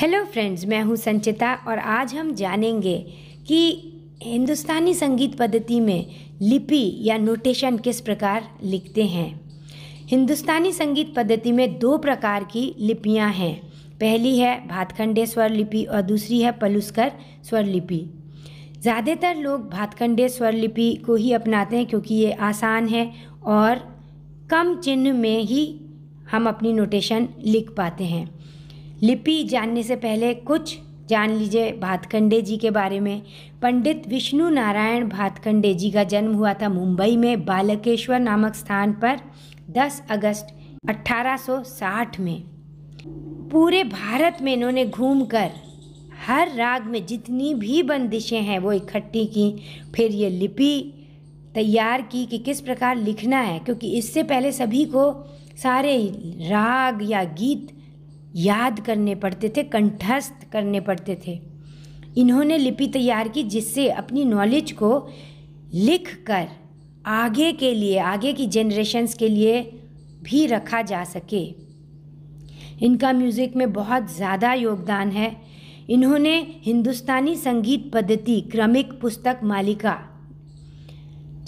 Hello friends, मैं हूं संचिता और आज हम जानेंगे कि हिंदुस्तानी संगीत पद्धति में लिपि या नोटेशन किस प्रकार लिखते हैं। हिंदुस्तानी संगीत पद्धति में दो प्रकार की लिपियां हैं। पहली है भातखंडे स्वर लिपि और दूसरी है पलुस्कर स्वर लिपि। ज़्यादातर लोग भातखंडे स्वर लिपि को ही अपनाते हैं क्योंकि ये आसान है और कम चिन्ह में ही हम अपनी नोटेशन लिख पाते हैं। लिपि जानने से पहले कुछ जान लीजिए भातखंडे जी के बारे में। पंडित विष्णु नारायण भातखंडे जी का जन्म हुआ था मुंबई में बालकेश्वर नामक स्थान पर 10 अगस्त 1860 में। पूरे भारत में इन्होंने घूमकर हर राग में जितनी भी बंदिशें हैं वो इकट्ठी की, फिर ये लिपि तैयार की कि किस प्रकार लिखना है, क्योंकि इससे पहले सभी को सारे राग या गीत याद करने पड़ते थे, कंठस्थ करने पड़ते थे। इन्होंने लिपि तैयार की जिससे अपनी नॉलेज को लिखकर आगे के लिए, आगे की जनरेशन्स के लिए भी रखा जा सके। इनका म्यूज़िक में बहुत ज़्यादा योगदान है। इन्होंने हिंदुस्तानी संगीत पद्धति क्रमिक पुस्तक मालिका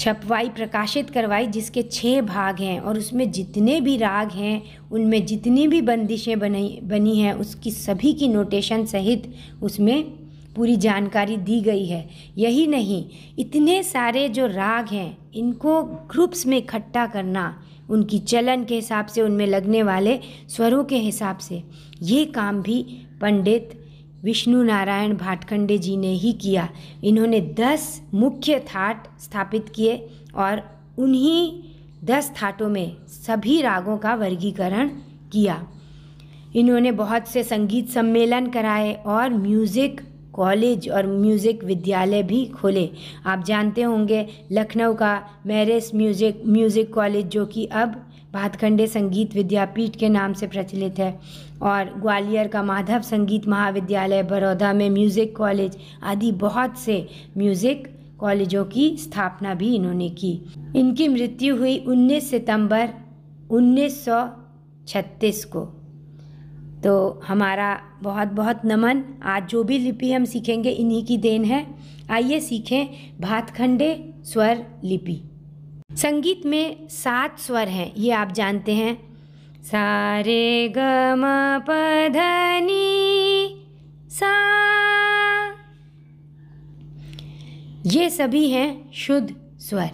छपवाई, प्रकाशित करवाई, जिसके 6 भाग हैं और उसमें जितने भी राग हैं, उनमें जितनी भी बंदिशें बनी हैं, उसकी सभी की नोटेशन सहित उसमें पूरी जानकारी दी गई है। यही नहीं, इतने सारे जो राग हैं इनको ग्रुप्स में इकट्ठा करना, उनकी चलन के हिसाब से, उनमें लगने वाले स्वरों के हिसाब से, ये काम भी पंडित विष्णु नारायण भातखंडे जी ने ही किया। इन्होंने 10 मुख्य थाट स्थापित किए और उन्हीं 10 थाटों में सभी रागों का वर्गीकरण किया। इन्होंने बहुत से संगीत सम्मेलन कराए और म्यूज़िक कॉलेज और म्यूज़िक विद्यालय भी खोले। आप जानते होंगे लखनऊ का मैरिस म्यूज़िक कॉलेज, जो कि अब भातखंडे संगीत विद्यापीठ के नाम से प्रचलित है, और ग्वालियर का माधव संगीत महाविद्यालय, बड़ौदा में म्यूज़िक कॉलेज आदि बहुत से म्यूज़िक कॉलेजों की स्थापना भी इन्होंने की। इनकी मृत्यु हुई 19 सितंबर 1936 को। तो हमारा बहुत बहुत नमन। आज जो भी लिपि हम सीखेंगे इन्हीं की देन है। आइए सीखें भातखंडे स्वर लिपि। संगीत में 7 स्वर हैं, ये आप जानते हैं। सा रे ग म प ध नी सा, ये सभी हैं शुद्ध स्वर,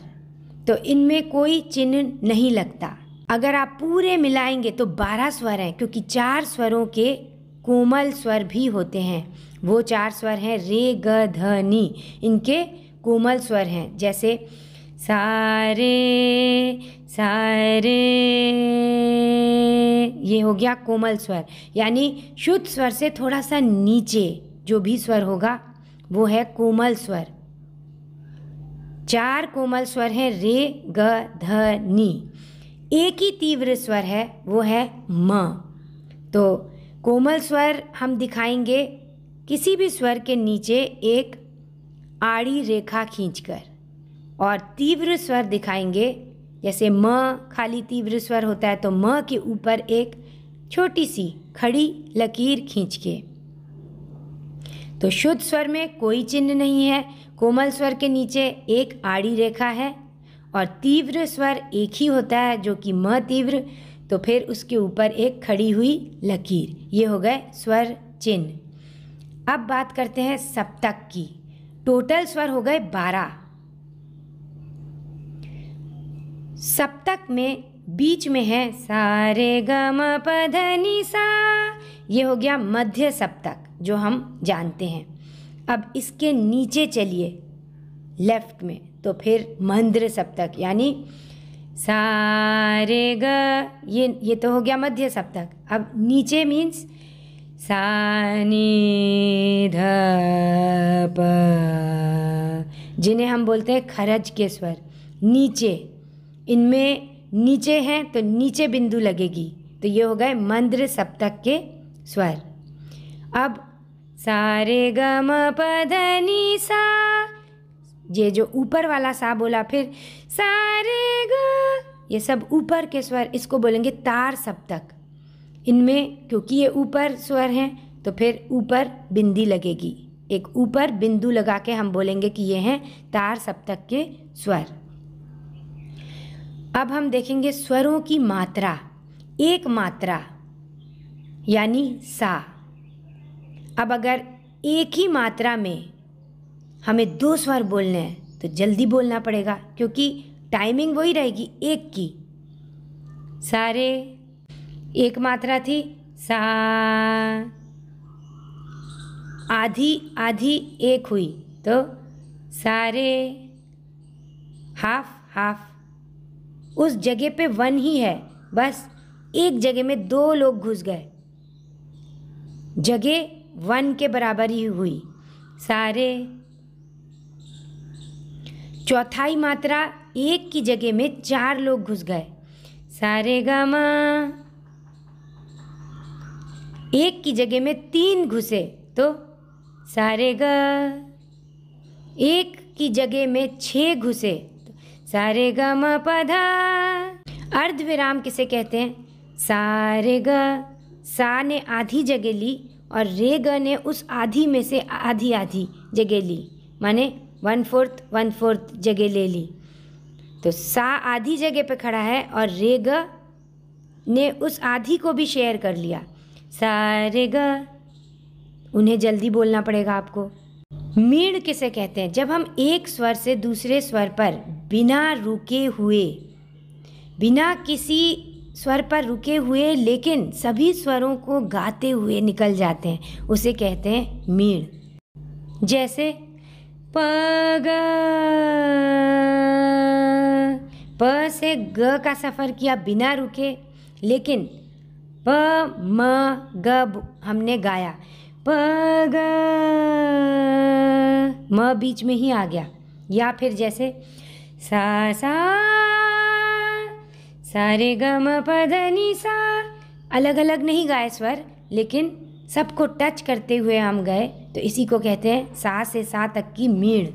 तो इनमें कोई चिन्ह नहीं लगता। अगर आप पूरे मिलाएंगे तो 12 स्वर हैं, क्योंकि 4 स्वरों के कोमल स्वर भी होते हैं। वो 4 स्वर हैं रे ग ध नी, इनके कोमल स्वर हैं, जैसे सारे, ये हो गया कोमल स्वर, यानी शुद्ध स्वर से थोड़ा सा नीचे जो भी स्वर होगा वो है कोमल स्वर। 4 कोमल स्वर हैं रे ग ध नी। एक ही तीव्र स्वर है, वो है म। तो कोमल स्वर हम दिखाएंगे किसी भी स्वर के नीचे एक आड़ी रेखा खींचकर, और तीव्र स्वर दिखाएंगे जैसे म खाली तीव्र स्वर होता है, तो म के ऊपर एक छोटी सी खड़ी लकीर खींच के। तो शुद्ध स्वर में कोई चिन्ह नहीं है, कोमल स्वर के नीचे एक आड़ी रेखा है, और तीव्र स्वर एक ही होता है जो कि म तीव्र, तो फिर उसके ऊपर एक खड़ी हुई लकीर। ये हो गए स्वर चिन्ह। अब बात करते हैं सप्तक की। टोटल स्वर हो गए 12। सप्तक में बीच में है सा रे ग म प ध नि सा, ये हो गया मध्य सप्तक जो हम जानते हैं। अब इसके नीचे चलिए लेफ्ट में, तो फिर मंद्र सप्तक, यानी सा रे ग, ये तो हो गया मध्य सप्तक। अब नीचे मीन्स सा नी ध प, जिन्हें हम बोलते हैं खरज के स्वर, नीचे, इनमें नीचे हैं तो नीचे बिंदु लगेगी, तो ये हो गए मंद्र सप्तक के स्वर। अब सा रे ग म प ध नि सा, ये जो ऊपर वाला सा बोला, फिर सा रे ग, ये सब ऊपर के स्वर, इसको बोलेंगे तार सप्तक। इनमें क्योंकि ये ऊपर स्वर हैं तो फिर ऊपर बिंदी लगेगी, एक ऊपर बिंदु लगा के हम बोलेंगे कि ये हैं तार सप्तक के स्वर। अब हम देखेंगे स्वरों की मात्रा। एक मात्रा यानी सा। अब अगर एक ही मात्रा में हमें दो स्वर बोलने हैं तो जल्दी बोलना पड़ेगा क्योंकि टाइमिंग वही रहेगी एक की। सारे एक मात्रा थी सा, आधी आधी एक हुई तो सारे, हाफ हाफ। उस जगह पे वन ही है, बस एक जगह में दो लोग घुस गए, जगह वन के बराबर ही हुई सारे। चौथाई मात्रा एक की जगह में चार लोग घुस गए सारे गामा, एक की जगह में तीन घुसे तो सारे गा। एक की जगह में छः घुसे तो सारे गा मा पाधा। अर्ध विराम किसे कहते हैं? सारे गा। सा ने आधी जगह ली और रे ग ने उस आधी में से आधी आधी जगह ली, माने 1/4 जगह ले ली। तो सा आधी जगह पे खड़ा है और रे ग ने उस आधी को भी शेयर कर लिया सारे ग। उन्हें जल्दी बोलना पड़ेगा आपको। मीण किसे कहते हैं? जब हम एक स्वर से दूसरे स्वर पर बिना रुके हुए, बिना किसी स्वर पर रुके हुए लेकिन सभी स्वरों को गाते हुए निकल जाते हैं, उसे कहते हैं मीण। जैसे प ग, प से ग का सफ़र किया बिना रुके, लेकिन प म ग हमने गाया, प ग म बीच में ही आ गया। या फिर जैसे सा सा सारे ग म प ध नि सा, अलग अलग नहीं गाए स्वर लेकिन सबको टच करते हुए हम गए, तो इसी को कहते हैं सा से सा तक की मीण।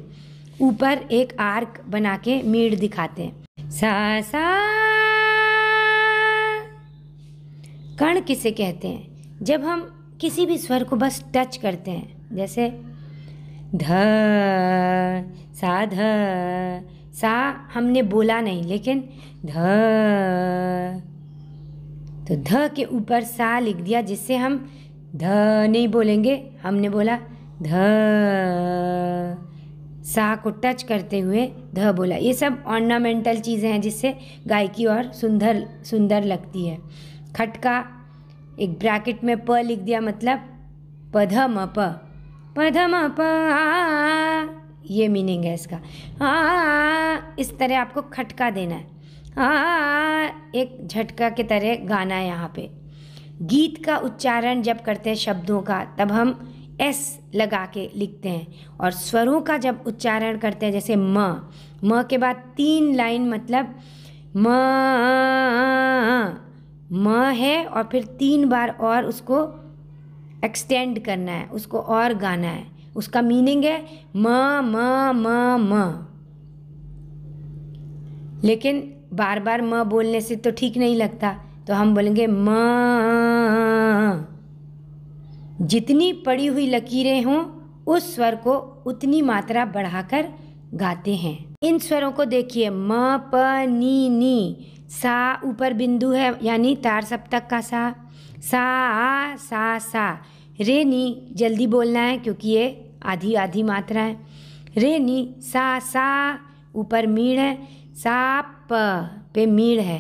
ऊपर एक आर्क बना के मीण दिखाते हैं सा सा। कण किसे कहते हैं? जब हम किसी भी स्वर को बस टच करते हैं, जैसे ध सा ध, सा हमने बोला नहीं लेकिन ध, तो ध के ऊपर सा लिख दिया जिससे हम ध नहीं बोलेंगे, हमने बोला ध। सा को टच करते हुए ध बोला। ये सब ऑर्नामेंटल चीज़ें हैं जिससे गायकी और सुंदर सुंदर लगती है। खटका, एक ब्रैकेट में प लिख दिया मतलब पध म प, पध म प आ, ये मीनिंग है इसका। इस तरह आपको खटका देना है, एक झटका के तरह गाना है यहाँ पे। गीत का उच्चारण जब करते हैं शब्दों का तब हम एस लगा के लिखते हैं, और स्वरों का जब उच्चारण करते हैं जैसे म, म के बाद तीन लाइन मतलब म म है और फिर तीन बार और उसको एक्सटेंड करना है, उसको और गाना है। उसका मीनिंग है म म म म, लेकिन बार बार म बोलने से तो ठीक नहीं लगता, तो हम बोलेंगे म। जितनी पड़ी हुई लकीरें हों उस स्वर को उतनी मात्रा बढ़ाकर गाते हैं। इन स्वरों को देखिए म प नी। सा ऊपर बिंदु है यानी तार सप्तक का सा, सा आ सा सा। रे नी जल्दी बोलना है क्योंकि ये आधी आधी मात्रा है। रे नी सा सा, ऊपर मीण है, सा प पे मीण है।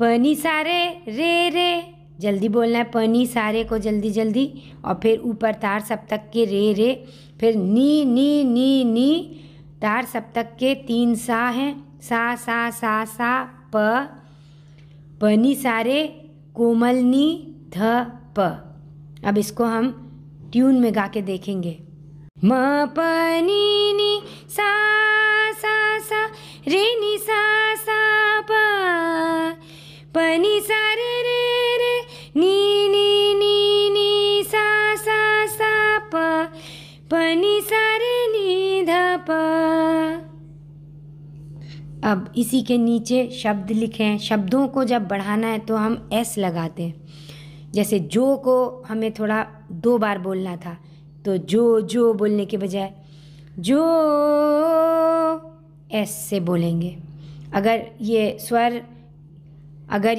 पनी सारे रे रे, जल्दी बोलना है पनी सारे को जल्दी जल्दी, और फिर ऊपर तार सप्तक के रे रे। फिर नी नी नी नी, तार सप्तक के तीन सा हैं, सा सा सा सा प, पनी सारे, कोमल नी ध प। अब इसको हम ट्यून में गा के देखेंगे म प नी नी सा सा सा रे नी सा सा प, पनी सारे रे रे नी नी नी नी सा सा सा प, पनी सारे नी ध प। अब इसी के नीचे शब्द लिखे हैं, शब्दों को जब बढ़ाना है तो हम एस लगाते हैं जैसे जो को हमें थोड़ा 2 बार बोलना था, तो जो बोलने के बजाय जो ऐसे बोलेंगे। अगर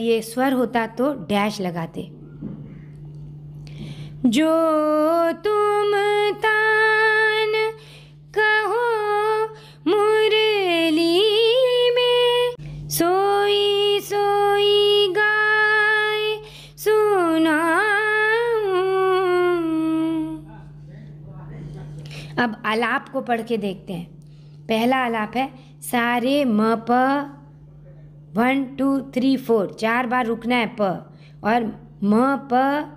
ये स्वर होता तो डैश लगाते। जो तुम तान कहो मुरली में, सोई सोई गाय सुनाऊं। अब आलाप को पढ़ के देखते हैं। पहला आलाप है सारे म प, 1 2 3 4 4 बार रुकना है प, और म प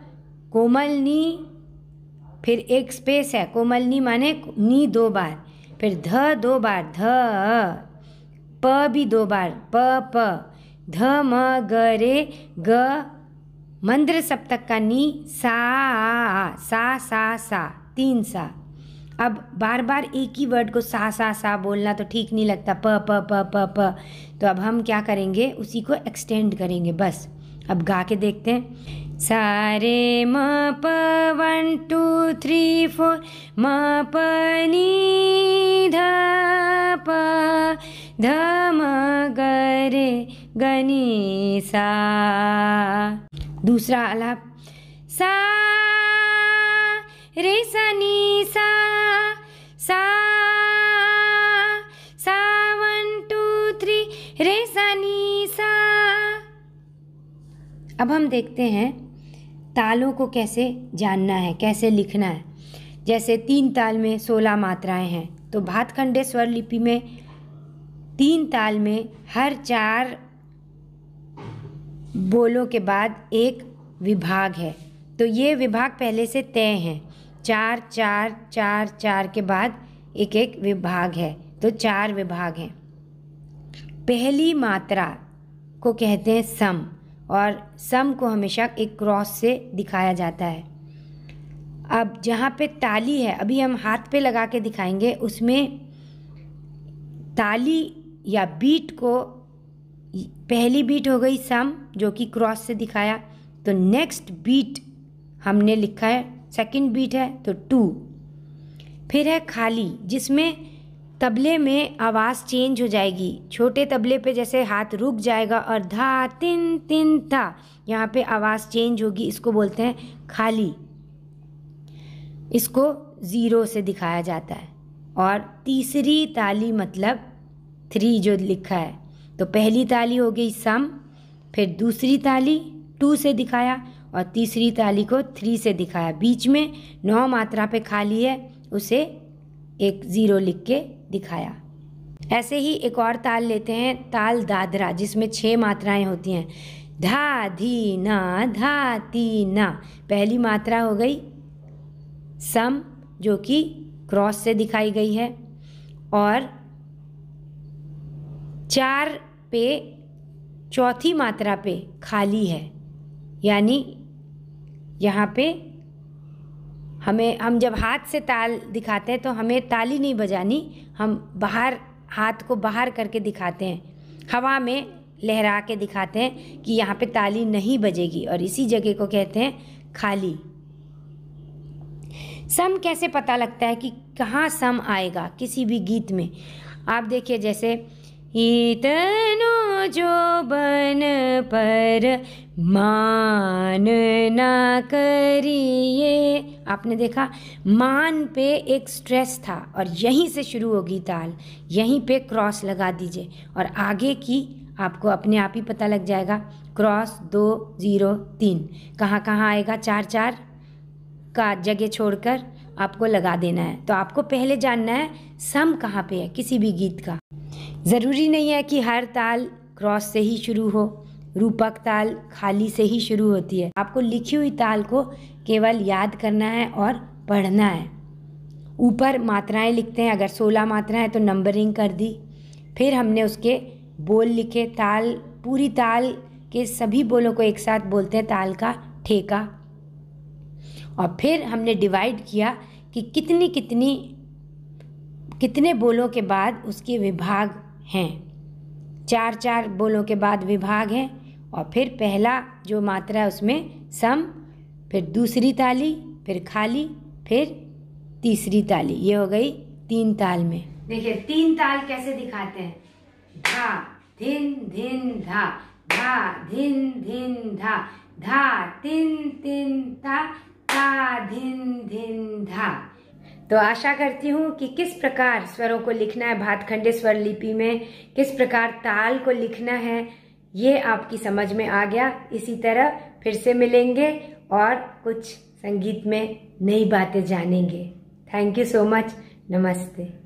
कोमलनी, फिर एक स्पेस है, कोमलनी माने नी 2 बार, फिर ध 2 बार, ध प भी 2 बार, प प, ध म ग रे ग, मंद्र सप्तक का नी, सा आ, सा सा सा 3 सा। अब बार बार एक ही वर्ड को सा सा सा बोलना तो ठीक नहीं लगता, प प प प प, तो अब हम क्या करेंगे, उसी को एक्सटेंड करेंगे बस। अब गा के देखते हैं। सारे म प 1 2 3 4 म प नी ध प, ध म ग रे ग नी सा। दूसरा आलाप सा रे सा नी सा सा सा 1 2 3 रे सा नी सा। अब हम देखते हैं तालों को कैसे जानना है, कैसे लिखना है। जैसे 3 ताल में 16 मात्राएं हैं, तो भातखंडे स्वर लिपि में 3 ताल में हर 4 बोलों के बाद एक विभाग है, तो ये विभाग पहले से तय हैं। 4 4 4 4 के बाद एक एक विभाग है, तो 4 विभाग हैं। पहली मात्रा को कहते हैं सम, और सम को हमेशा एक क्रॉस से दिखाया जाता है। अब जहाँ पे ताली है, अभी हम हाथ पे लगा के दिखाएंगे, उसमें ताली या बीट को, पहली बीट हो गई सम जो कि क्रॉस से दिखाया, तो नेक्स्ट बीट हमने लिखा है, सेकंड बीट है तो 2, फिर है खाली, जिसमें तबले में आवाज़ चेंज हो जाएगी। छोटे तबले पे जैसे हाथ रुक जाएगा और धा तिन तिन था, यहाँ पे आवाज़ चेंज होगी, इसको बोलते हैं खाली, इसको 0 से दिखाया जाता है। और तीसरी ताली मतलब 3 जो लिखा है, तो पहली ताली हो गई सम, फिर दूसरी ताली 2 से दिखाया, और तीसरी ताली को 3 से दिखाया। बीच में 9 मात्रा पे खाली है, उसे एक 0 लिख के दिखाया। ऐसे ही एक और ताल लेते हैं, ताल दादरा, जिसमें 6 मात्राएं होती हैं। धा धी ना धा ती ना, पहली मात्रा हो गई सम जो कि क्रॉस से दिखाई गई है, और 4 पे चौथी मात्रा पे खाली है, यानी यहाँ पे हमें, हम जब हाथ से ताल दिखाते हैं तो हमें ताली नहीं बजानी, हम बाहर हाथ को बाहर करके दिखाते हैं, हवा में लहरा के दिखाते हैं कि यहाँ पे ताली नहीं बजेगी, और इसी जगह को कहते हैं खाली। सम कैसे पता लगता है कि कहाँ सम आएगा किसी भी गीत में? आप देखिए, जैसे इतनो जो बन पर मान ना करिए, आपने देखा मान पे एक स्ट्रेस था और यहीं से शुरू होगी ताल, यहीं पे क्रॉस लगा दीजिए और आगे की आपको अपने आप ही पता लग जाएगा। क्रॉस 2 0 3 कहाँ आएगा, 4 4 का जगह छोड़कर आपको लगा देना है। तो आपको पहले जानना है सम कहाँ पे है किसी भी गीत का। ज़रूरी नहीं है कि हर ताल क्रॉस से ही शुरू हो, रूपक ताल खाली से ही शुरू होती है। आपको लिखी हुई ताल को केवल याद करना है और पढ़ना है। ऊपर मात्राएं लिखते हैं, अगर 16 मात्राएं तो नंबरिंग कर दी, फिर हमने उसके बोल लिखे, ताल, पूरी ताल के सभी बोलों को एक साथ बोलते हैं ताल का ठेका, और फिर हमने डिवाइड किया कि कितने बोलों के बाद उसके विभाग हैं। 4 4 बोलों के बाद विभाग हैं, और फिर पहला जो मात्रा है उसमें सम, फिर दूसरी ताली, फिर खाली, फिर तीसरी ताली। ये हो गई तीन ताल में। देखिए तीन ताल कैसे दिखाते हैं, धा धिन धिन धा, धा धिन धिन धा, धा तिन तिन ता, ता धिन धिन धा। तो आशा करती हूँ कि किस प्रकार स्वरों को लिखना है भातखंडे स्वर लिपि में, किस प्रकार ताल को लिखना है, ये आपकी समझ में आ गया। इसी तरह फिर से मिलेंगे और कुछ संगीत में नई बातें जानेंगे। Thank you so much. नमस्ते।